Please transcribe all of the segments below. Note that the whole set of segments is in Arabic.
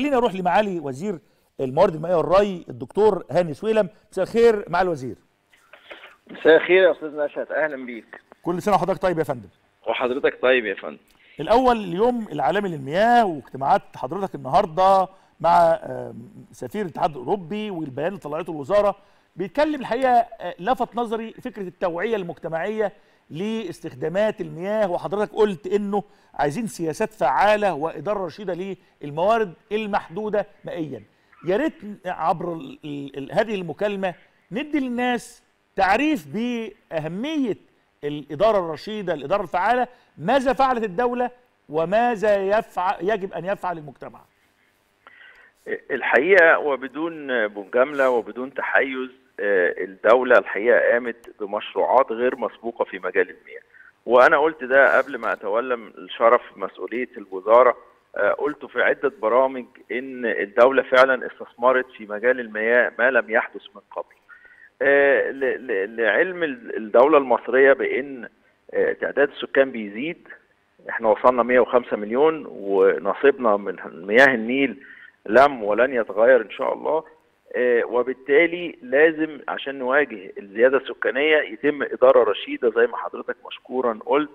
خليني اروح لمعالي وزير الموارد المائيه والري الدكتور هاني سويلم. مساء الخير معالي الوزير. مساء الخير يا استاذ نشأت، اهلا بيك. كل سنه وحضرتك طيب يا فندم. وحضرتك طيب يا فندم. الاول اليوم العالمي للمياه واجتماعات حضرتك النهارده مع سفير الاتحاد الاوروبي والبيان اللي طلعته الوزاره بيتكلم، الحقيقه لفت نظري فكره التوعيه المجتمعيه لاستخدامات المياه، وحضرتك قلت انه عايزين سياسات فعاله واداره رشيده للموارد المحدوده مائيا. يا ريت عبر هذه المكالمه ندي للناس تعريف باهميه الاداره الرشيده، الاداره الفعاله، ماذا فعلت الدوله وماذا يجب ان يفعل المجتمع. الحقيقه وبدون مجامله وبدون تحيز، الدولة الحقيقة قامت بمشروعات غير مسبوقة في مجال المياه، وأنا قلت ده قبل ما أتولم الشرف مسؤولية الوزارة، قلته في عدة برامج إن الدولة فعلا استثمرت في مجال المياه ما لم يحدث من قبل. لعلم الدولة المصرية بإن تعداد السكان بيزيد، إحنا وصلنا 105 مليون ونصيبنا من مياه النيل لم ولن يتغير إن شاء الله، وبالتالي لازم عشان نواجه الزيادة السكانية يتم إدارة رشيدة زي ما حضرتك مشكورا قلت.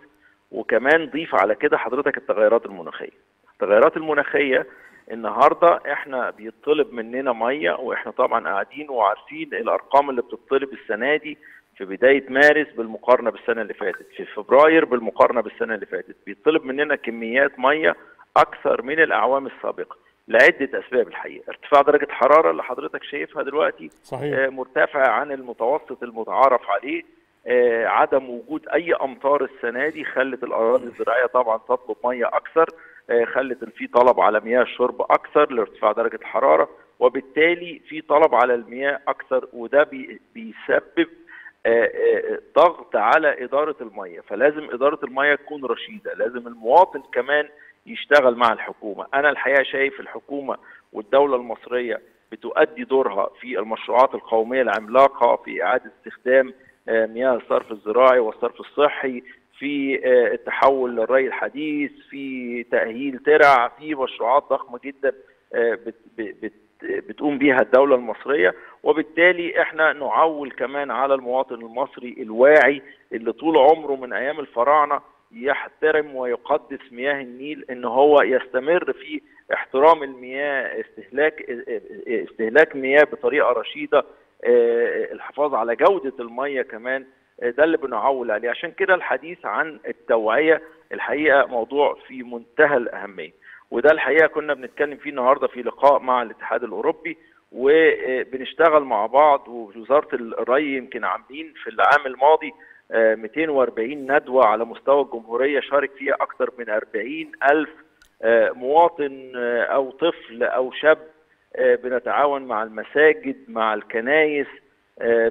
وكمان ضيف على كده حضرتك التغيرات المناخية. التغيرات المناخية النهاردة احنا بيطلب مننا مية، واحنا طبعا قاعدين وعارفين الأرقام اللي بتطلب السنة دي، في بداية مارس بالمقارنة بالسنة اللي فاتت، في فبراير بالمقارنة بالسنة اللي فاتت، بيطلب مننا كميات مية أكثر من الأعوام السابقة لعدة أسباب. الحقيقة ارتفاع درجة حرارة اللي حضرتك شايفها دلوقتي صحيح، مرتفعة عن المتوسط المتعارف عليه، عدم وجود أي أمطار السنة دي خلت الأراضي الزراعية طبعا تطلب مية أكثر، خلت في طلب على مياه الشرب أكثر لارتفاع درجة الحرارة، وبالتالي في طلب على المياه أكثر، وده بيسبب ضغط على إدارة المياه. فلازم إدارة المياه تكون رشيدة، لازم المواطن كمان يشتغل مع الحكومة. أنا الحقيقة شايف الحكومة والدولة المصرية بتؤدي دورها في المشروعات القومية العملاقة في إعادة استخدام مياه الصرف الزراعي والصرف الصحي، في التحول للري الحديث، في تأهيل ترع، في مشروعات ضخمة جدا بتقوم بيها الدولة المصرية. وبالتالي احنا نعول كمان على المواطن المصري الواعي اللي طول عمره من أيام الفراعنة يحترم ويقدس مياه النيل، ان هو يستمر في احترام المياه، استهلاك مياه بطريقه رشيده، الحفاظ على جوده المياه كمان، ده اللي بنعول عليه. عشان كده الحديث عن التوعيه الحقيقه موضوع في منتهى الاهميه، وده الحقيقه كنا بنتكلم فيه النهارده في لقاء مع الاتحاد الاوروبي، وبنشتغل مع بعض. ووزاره الري يمكن عاملين في العام الماضي 240 ندوة على مستوى الجمهورية شارك فيها أكثر من 40,000 مواطن أو طفل أو شاب. بنتعاون مع المساجد، مع الكنائس،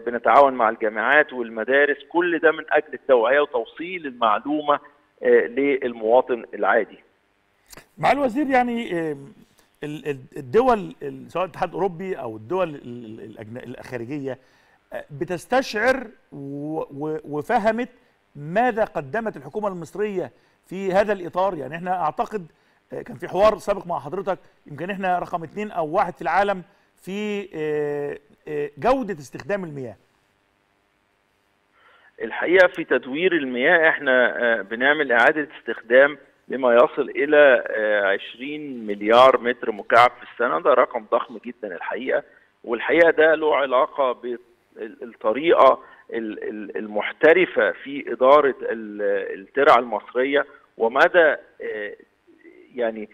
بنتعاون مع الجامعات والمدارس، كل ده من أجل التوعية وتوصيل المعلومة للمواطن العادي. مع الوزير، يعني الدول سواء الاتحاد الأوروبي أو الدول الخارجية بتستشعر وفهمت ماذا قدمت الحكومة المصرية في هذا الإطار. يعني احنا أعتقد كان في حوار سابق مع حضرتك، يمكن احنا رقم 2 أو 1 في العالم في جودة استخدام المياه. الحقيقة في تدوير المياه احنا بنعمل إعادة استخدام لما يصل إلى 20 مليار متر مكعب في السنة، ده رقم ضخم جدا الحقيقة. والحقيقة ده له علاقة ب الطريقة المحترفة في إدارة الترع المصرية، ومدى يعني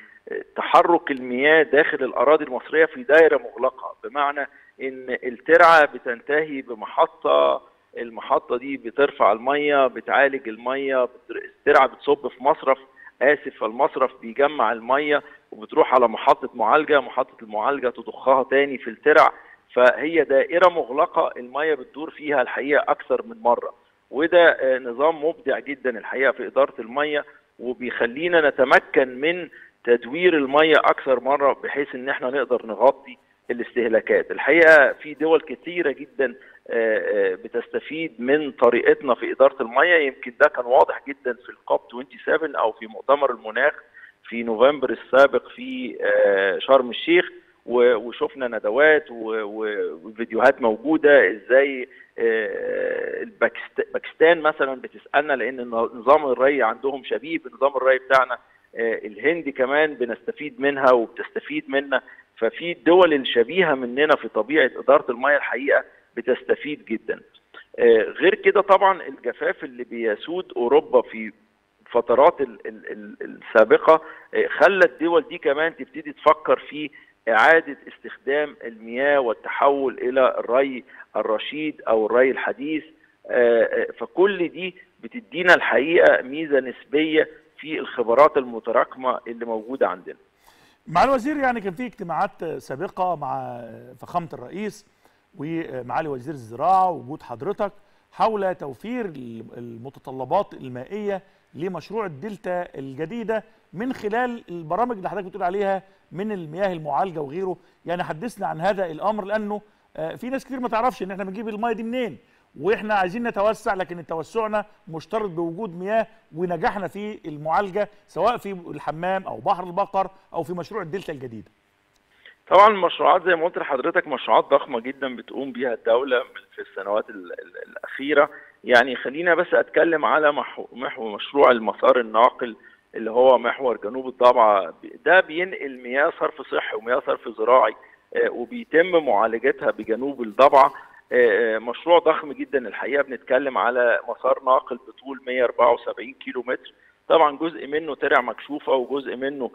تحرك المياه داخل الأراضي المصرية في دائرة مغلقة. بمعنى إن الترعة بتنتهي بمحطة، المحطة دي بترفع المية، بتعالج المية، الترعة بتصب في مصرف، فالمصرف بيجمع المية وبتروح على محطة معالجة، محطة المعالجة تضخها تاني في الترع. فهي دائرة مغلقة المياه بتدور فيها الحقيقة أكثر من مرة، وده نظام مبدع جدا الحقيقة في إدارة المياه، وبيخلينا نتمكن من تدوير المياه أكثر مرة بحيث إن احنا نقدر نغطي الاستهلاكات. الحقيقة في دول كتيرة جدا بتستفيد من طريقتنا في إدارة المياه، يمكن ده كان واضح جدا في الكوب 27 أو في مؤتمر المناخ في نوفمبر السابق في شرم الشيخ، وشفنا ندوات وفيديوهات موجوده ازاي باكستان مثلا بتسالنا، لان نظام الري عندهم شبيه بنظام الري بتاعنا. الهند كمان بنستفيد منها وبتستفيد منا، ففي الدول الشبيهه مننا في طبيعه اداره المياه الحقيقه بتستفيد جدا. غير كده طبعا الجفاف اللي بيسود اوروبا في الفترات السابقه خلى الدول دي كمان تبتدي تفكر في إعادة استخدام المياه والتحول إلى الري الرشيد أو الري الحديث. فكل دي بتدينا الحقيقة ميزة نسبية في الخبرات المتراكمة اللي موجودة عندنا. مع الوزير يعني كان في اجتماعات سابقة مع فخامة الرئيس ومعالي وزير الزراعة ووجود حضرتك حول توفير المتطلبات المائية لمشروع الدلتا الجديدة من خلال البرامج اللي حضرتك بتقول عليها من المياه المعالجه وغيره. يعني حدثنا عن هذا الامر، لانه في ناس كتير ما تعرفش ان احنا بنجيب المياه دي منين، واحنا عايزين نتوسع لكن توسعنا مشترط بوجود مياه، ونجحنا في المعالجه سواء في الحمام او بحر البقر او في مشروع الدلتا الجديده. طبعا المشروعات زي ما قلت لحضرتك مشروعات ضخمه جدا بتقوم بيها الدوله في السنوات الاخيره. يعني خلينا بس اتكلم على محور مشروع المسار الناقل اللي هو محور جنوب الضبعة. ده بينقل مياه صرف صحي ومياه صرف زراعي وبيتم معالجتها بجنوب الضبعة. مشروع ضخم جدا الحقيقة، بنتكلم على مسار ناقل بطول 174 كيلو متر. طبعا جزء منه ترع مكشوفة وجزء منه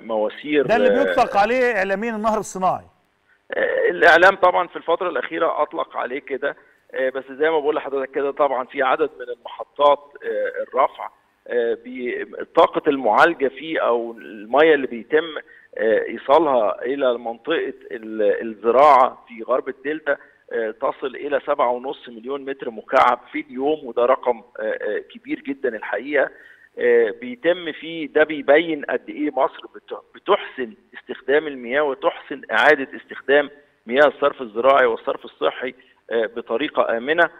مواسير. ده اللي بيطلق عليه إعلاميا النهر الصناعي. الإعلام طبعا في الفترة الأخيرة أطلق عليه كده، بس زي ما بقول لحضرتك كده طبعا في عدد من المحطات الرفع طاقة المعالجة فيه أو المياه اللي بيتم إيصالها إلى منطقة الزراعة في غرب الدلتا تصل إلى 7.5 مليون متر مكعب في اليوم، وده رقم كبير جدا الحقيقة. بيتم فيه ده بيبين قد إيه مصر بتحسن استخدام المياه وتحسن إعادة استخدام مياه الصرف الزراعي والصرف الصحي بطريقة آمنة.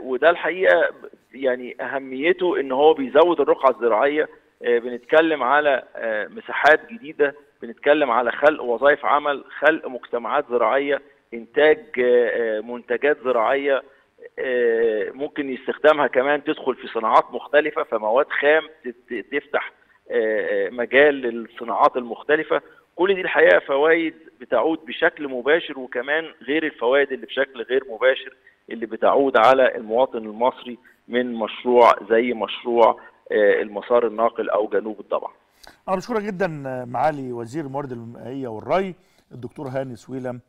وده الحقيقة يعني أهميته إن هو بيزود الرقعة الزراعية. بنتكلم على مساحات جديدة، بنتكلم على خلق وظائف عمل، خلق مجتمعات زراعية، إنتاج منتجات زراعية ممكن يستخدمها كمان تدخل في صناعات مختلفة، فمواد خام تفتح مجال للصناعات المختلفة. كل دي الحقيقة فوائد بتعود بشكل مباشر، وكمان غير الفوائد اللي بشكل غير مباشر اللي بتعود على المواطن المصري من مشروع زي مشروع المسار الناقل أو جنوب الضبعة. أنا بشكرك جدا معالي وزير الموارد المائية والري الدكتور هاني سويلم،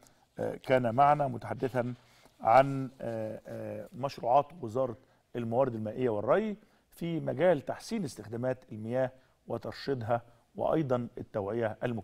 كان معنا متحدثا عن مشروعات وزارة الموارد المائية والري في مجال تحسين استخدامات المياه وترشيدها وأيضا التوعية المجتمعية.